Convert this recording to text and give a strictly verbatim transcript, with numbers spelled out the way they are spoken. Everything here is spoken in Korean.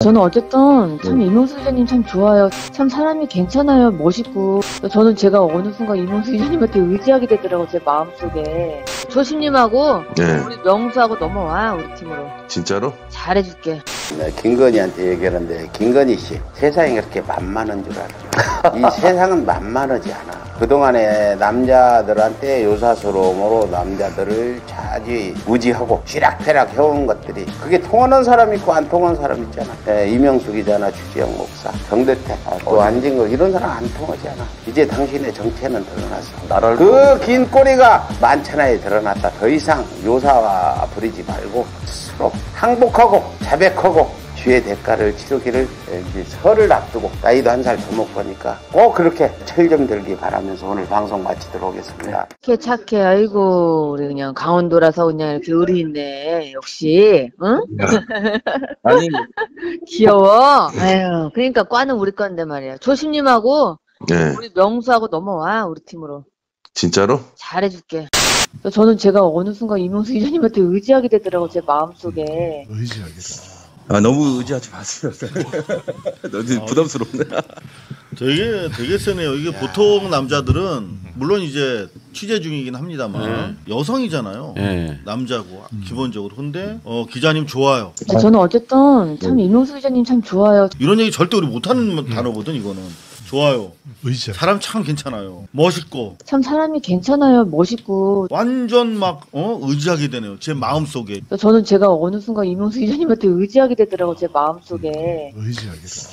저는 어쨌든 참 이명수 기자님 참 좋아요. 참 사람이 괜찮아요. 멋있고. 저는 제가 어느 순간 이명수 기자님한테 의지하게 되더라고요. 제 마음속에. 조심님하고 네. 우리 명수하고 넘어와. 우리 팀으로. 진짜로? 잘해줄게. 네, 김건희한테 얘기하는데 김건희 씨 세상이 그렇게 만만한 줄 알아. 이 세상은 만만하지 않아. 그동안에 남자들한테 요사스러움으로 남자들을 좌지우지하고 쥐락펴락 해온 것들이 그게 통하는 사람 있고 안 통하는 사람 있잖아. 예, 이명수 기자나 주지영 목사, 정대택, 아, 또 안진거 이런 사람 안 통하잖아. 이제 당신의 정체는 드러났어. 나를 그 긴 꼬리가 만천하에 드러났다. 더 이상 요사와 부리지 말고 스스로 항복하고 자백하고 주의 대가를 치르기를 이제 설을 앞두고 나이도 한 살 더 먹으니까 꼭 그렇게 철 좀 들기 바라면서 오늘 방송 마치도록 하겠습니다. 착해 착해. 아이고 우리 그냥 강원도라서 그냥 이렇게 의리 있네. 역시. 응? 아니 귀여워. 아유 그러니까 과는 우리 건데 말이야. 조심님하고 네. 우리 명수하고 넘어와 우리 팀으로. 진짜로? 잘해줄게. 저는 제가 어느 순간 이명수 기자님한테 의지하게 되더라고 제 마음속에. 의지하게 되더라고. 아 너무 의지하지 마세요. 너무 부담스럽네. 되게 되게 세네요. 이게 야. 보통 남자들은 물론 이제 취재 중이긴 합니다만 네. 여성이잖아요. 네. 남자고 음. 기본적으로. 근데 어, 기자님 좋아요. 저는 어쨌든 참 이명수 기자님 참 좋아요. 이런 얘기 절대 우리 못하는 음. 단어거든 이거는. 좋아요. 의지. 사람 참 괜찮아요. 멋있고. 참 사람이 괜찮아요. 멋있고. 완전 막 어? 의지하게 되네요. 제 마음속에. 저는 제가 어느 순간 이명수 기자님한테 의지하게 되더라고요. 제 마음속에. 의지하게 되더라고요.